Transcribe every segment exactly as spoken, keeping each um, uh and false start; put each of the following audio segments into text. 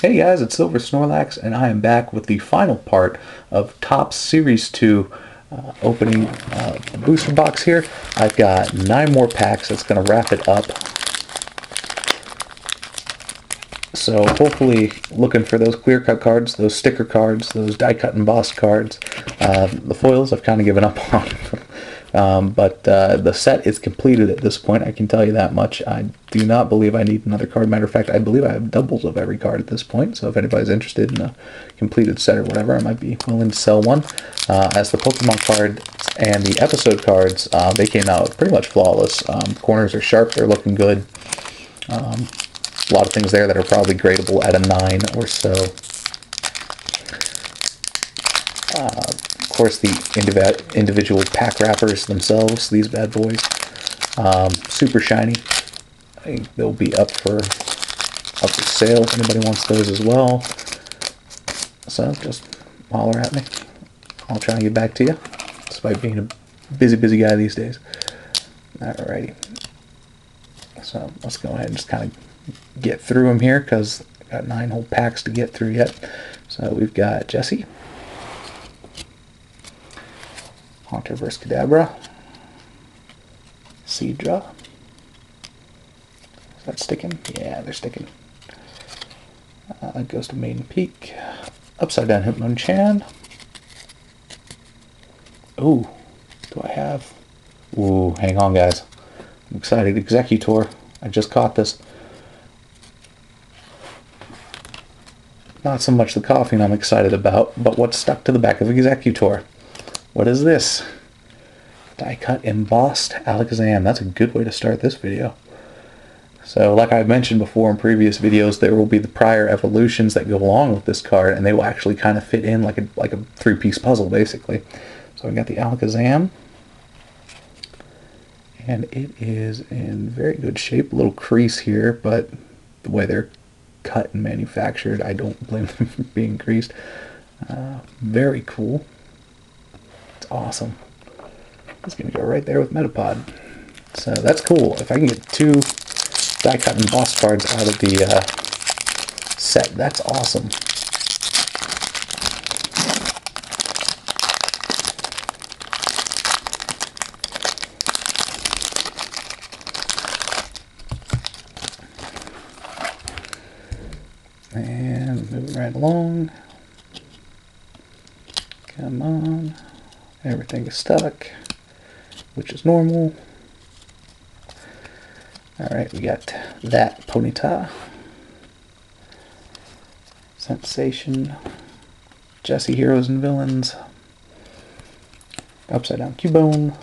Hey guys, it's Silver Snorlax, and I am back with the final part of Top Series two uh, opening uh, the booster box here. I've got nine more packs. That's going to wrap it up. So hopefully looking for those clear cut cards, those sticker cards, those die cut embossed cards. Uh, the foils I've kind of given up on. Um, but uh, the set is completed at this point, I can tell you that much. I do not believe I need another card. Matter of fact, I believe I have doubles of every card at this point, so if anybody's interested in a completed set or whatever, I might be willing to sell one. Uh, as the Pokemon cards and the episode cards, uh, they came out pretty much flawless. Um, corners are sharp, they're looking good. Um, a lot of things there that are probably gradable at a nine or so. Uh, Of course, the indiv individual pack wrappers themselves, these bad boys, um, super shiny. I think they'll be up for up for sale if anybody wants those as well. So just holler at me. I'll try and get back to you, despite being a busy, busy guy these days. Alrighty. So let's go ahead and just kind of get through them here, because I've got nine whole packs to get through yet. So we've got Jesse. Haunter versus. Kadabra. Seedra. Is that sticking? Yeah, they're sticking. Uh, Ghost of Maiden Peak. Upside Down Hitmonchan. Ooh, do I have... Ooh, hang on guys. I'm excited. Exeggutor. I just caught this. Not so much the coughing I'm excited about, but what's stuck to the back of Exeggutor. What is this? Die-cut embossed Alakazam. That's a good way to start this video. So, like I've mentioned before in previous videos, there will be the prior evolutions that go along with this card, and they will actually kind of fit in like a like a three-piece puzzle, basically. So we got the Alakazam, and it is in very good shape. A little crease here, but the way they're cut and manufactured, I don't blame them for being creased. Uh, very cool. Awesome. It's gonna go right there with Metapod. So that's cool. If I can get two die-cut and boss cards out of the uh, set, that's awesome. And moving right along. Come on. Everything is stuck, which is normal. Alright, we got that Ponyta, Sensation, Jesse Heroes and Villains, Upside Down Cubone,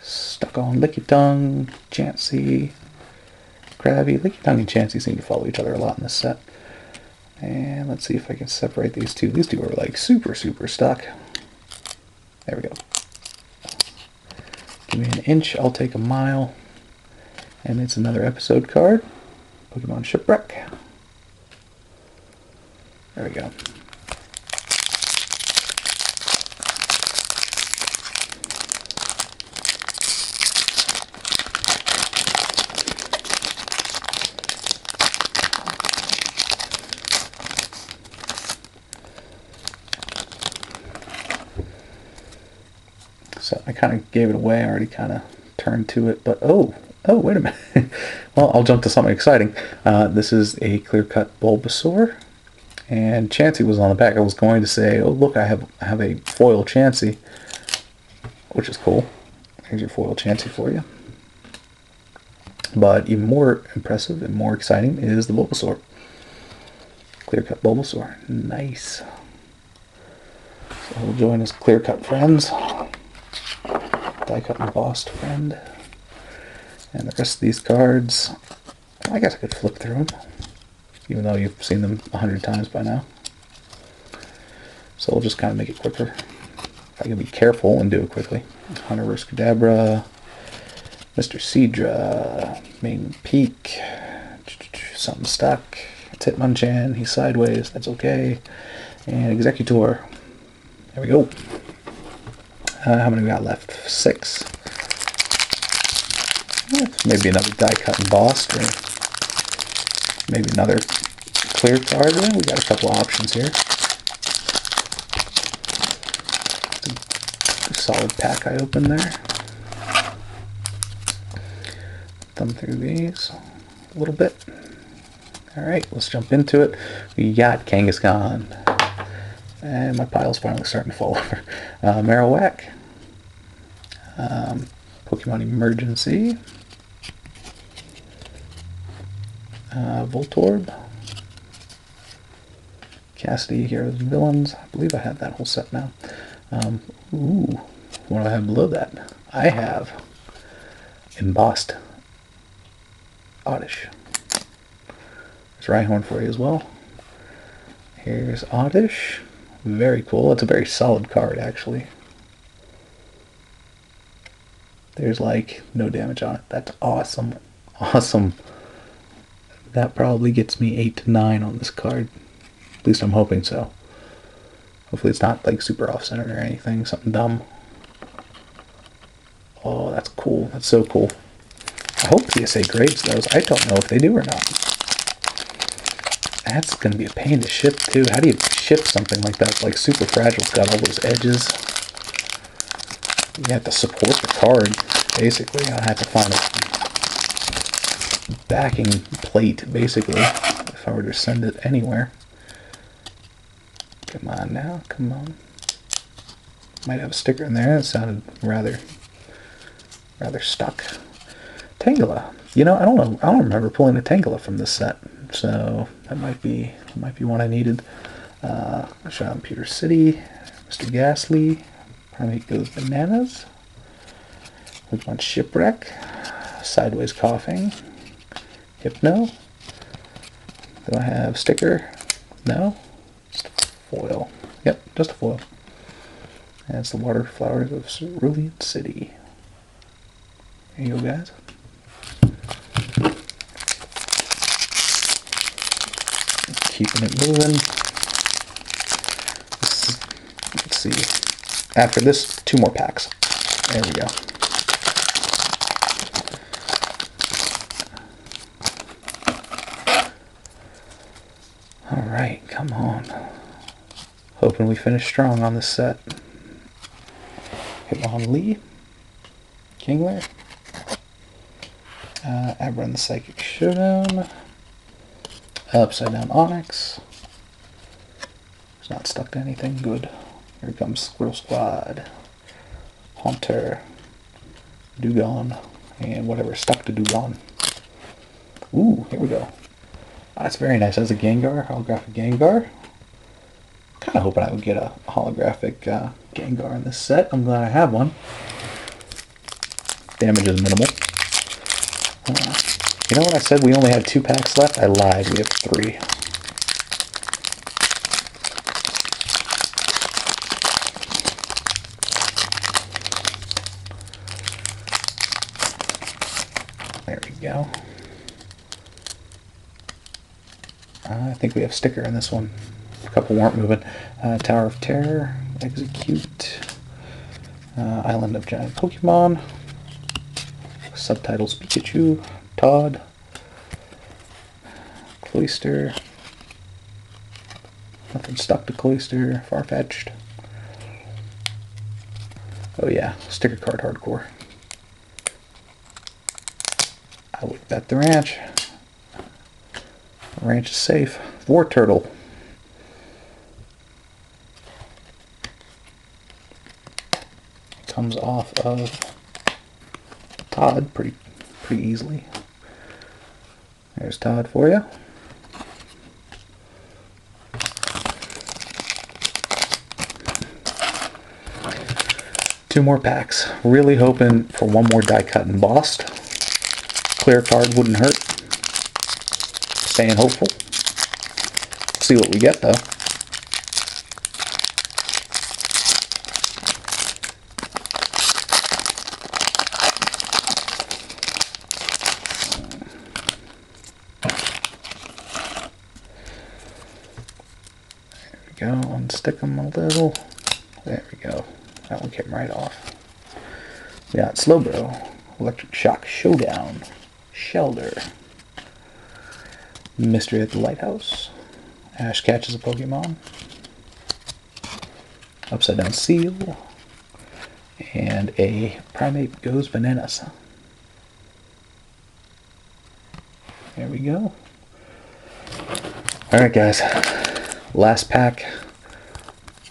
Stuck on Licky Tongue, Chansey, Krabby. Licky Tongue and Chansey seem to follow each other a lot in this set. And let's see if I can separate these two. These two are like super, super stuck. There we go. Give me an inch, I'll take a mile. And it's another episode card. Pokemon Shipwreck. There we go. So I kind of gave it away. I already kind of turned to it, but oh, oh, wait a minute. Well, I'll jump to something exciting. Uh, this is a clear-cut Bulbasaur, and Chansey was on the back. I was going to say, oh look, I have I have a foil Chansey, which is cool. Here's your foil Chansey for you. But even more impressive and more exciting is the Bulbasaur. Clear-cut Bulbasaur, nice. So we'll join as clear-cut friends. Die-cut embossed friend, and the rest of these cards, I guess I could flip through them, even though you've seen them a hundred times by now. So we'll just kind of make it quicker. If I can be careful and do it quickly. Hunter versus. Kadabra, Mister Seedra, Maiden Peak, something stuck. It's Hitmonchan. He's sideways. That's okay. And Exeggutor. There we go. Uh, how many we got left? Six. Maybe another die-cut embossed, or Maybe another clear card. We got a couple options here. Solid pack I opened there. Thumb through these a little bit. Alright, let's jump into it. We got Kangaskhan. And my pile's finally starting to fall over. Uh, Marowak. Um, Pokemon Emergency. Uh, Voltorb. Jesse Heroes and Villains. I believe I have that whole set now. Um, ooh, what do I have below that? I have embossed Oddish. There's Rhyhorn for you as well. Here's Oddish. Very cool. That's a very solid card, actually. There's like no damage on it. That's awesome. Awesome. That probably gets me eight to nine on this card. At least I'm hoping so. Hopefully it's not like super off-centered or anything, something dumb. Oh, that's cool. That's so cool. I hope P S A grades those. I don't know if they do or not. That's going to be a pain to ship, too. How do you ship something like that? It's like super fragile. It's got all those edges. You have to support the card, basically. I have to find a backing plate, basically, if I were to send it anywhere. Come on now, come on. Might have a sticker in there. That sounded rather, rather stuck. Tangela. You know, I don't know. I don't remember pulling a Tangela from this set, so that might be, that might be one I needed. Uh, I shot on Pewter City. Mister Ghastly. Primate goes bananas. Pokemon Shipwreck. Sideways Coughing. Hypno. Do I have sticker? No. Foil. Yep, just a foil. And it's the Water Flowers of Cerulean City. There you go, guys. Keeping it moving. Let's, let's see. After this, two more packs. There we go. Alright, come on. Hoping we finish strong on this set. Hitmonlee, Kingler, uh, Abra in the Psychic Showdown, Upside Down Onyx. It's not stuck to anything. Good. Here comes Squirrel Squad, Haunter, Dewgong, and whatever stuck to Dewgong. Ooh, here we go. Oh, that's very nice. That's a Gengar, holographic Gengar. Kind of hoping I would get a holographic uh, Gengar in this set. I'm glad I have one. Damage is minimal. Uh, you know what I said? We only had two packs left. I lied. We have three. There we go. Uh, I think we have sticker in this one. A couple weren't moving. Uh, Tower of Terror, Execute, uh, Island of Giant Pokemon, subtitles Pikachu, Todd, Cloyster, nothing stuck to Cloyster, Farfetch'd. Oh yeah, sticker card hardcore. I would bet the ranch. The ranch is safe. War Turtle. Comes off of Todd pretty pretty easily. There's Todd for you. Two more packs. Really hoping for one more die cut embossed. Clear card wouldn't hurt. Staying hopeful. See what we get though. Go unstick them a little. There we go. That one came right off. We got Slowbro, Electric Shock Showdown, Shelder, Mystery at the Lighthouse. Ash catches a Pokemon. Upside Down Seal. And a Primate goes bananas. There we go. Alright guys, last pack.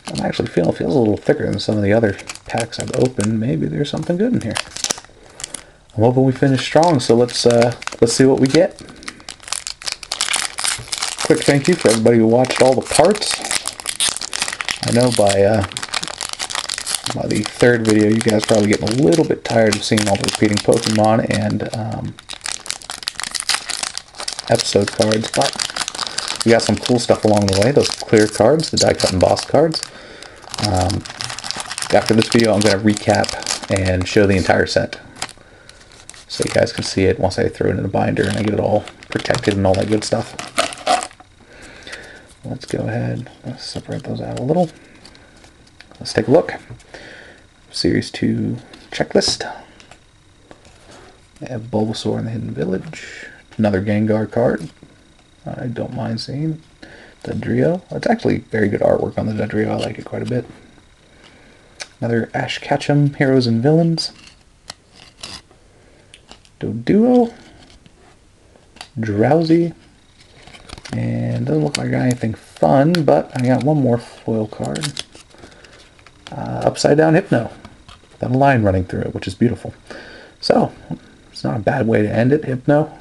I'm actually feeling it feels a little thicker than some of the other packs I've opened. Maybe there's something good in here. I'm hoping we finish strong, so let's uh, let's see what we get. Quick thank you for everybody who watched all the parts. I know by uh, by the third video you guys are probably getting a little bit tired of seeing all the repeating Pokemon and um, episode cards, but we got some cool stuff along the way. Those clear cards, the die-cut embossed cards. Um, after this video, I'm going to recap and show the entire set, so you guys can see it once I throw it in a binder and I get it all protected and all that good stuff. Let's go ahead. Let's separate those out a little. Let's take a look. Series two checklist. They have Bulbasaur in the Hidden Village. Another Gengar card. I don't mind seeing. Dodrio. It's actually very good artwork on the Dodrio. I like it quite a bit. Another Ash Ketchum, Heroes and Villains. Dodrio. Drowsy. And doesn't look like I got anything fun, but I got one more foil card. Uh, upside Down Hypno. Got a line running through it, which is beautiful. So, it's not a bad way to end it, Hypno.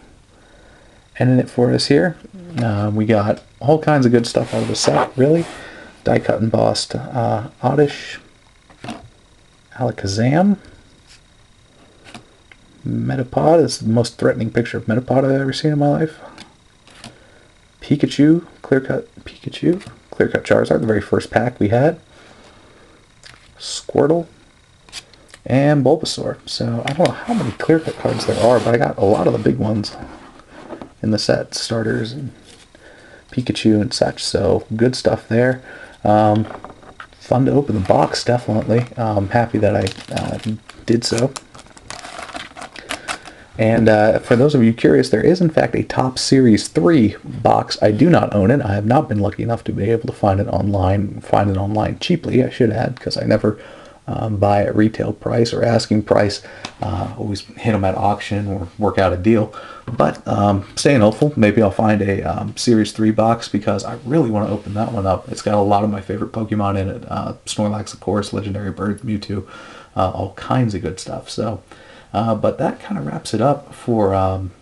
Ending it for us here. Uh, we got all kinds of good stuff out of the set, really. Die cut embossed uh, Oddish, Alakazam, Metapod. This is the most threatening picture of Metapod I've ever seen in my life. Pikachu, clear cut Pikachu, clear cut Charizard, the very first pack we had. Squirtle, and Bulbasaur. So I don't know how many clear cut cards there are, but I got a lot of the big ones in the set, starters and Pikachu and such, so good stuff there. Um, fun to open the box, definitely. I'm happy that I uh, did so. And uh, for those of you curious, there is in fact a Top Series three box. I do not own it. I have not been lucky enough to be able to find it online, find it online cheaply, I should add, because I never um, buy at retail price or asking price. Uh, always hit them at auction or work out a deal. But um, staying hopeful, maybe I'll find a um, Series three box, because I really want to open that one up. It's got a lot of my favorite Pokemon in it. Uh, Snorlax, of course, Legendary Bird, Mewtwo, uh, all kinds of good stuff. So. Uh, but that kind of wraps it up for um,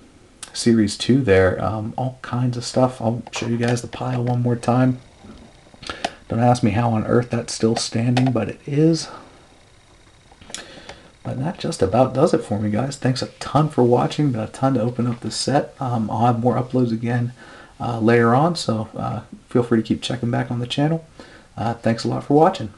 Series two there. Um, all kinds of stuff. I'll show you guys the pile one more time. Don't ask me how on earth that's still standing, but it is. But that just about does it for me, guys. Thanks a ton for watching. Got a ton to open up this set. Um, I'll have more uploads again uh, later on, so uh, feel free to keep checking back on the channel. Uh, thanks a lot for watching.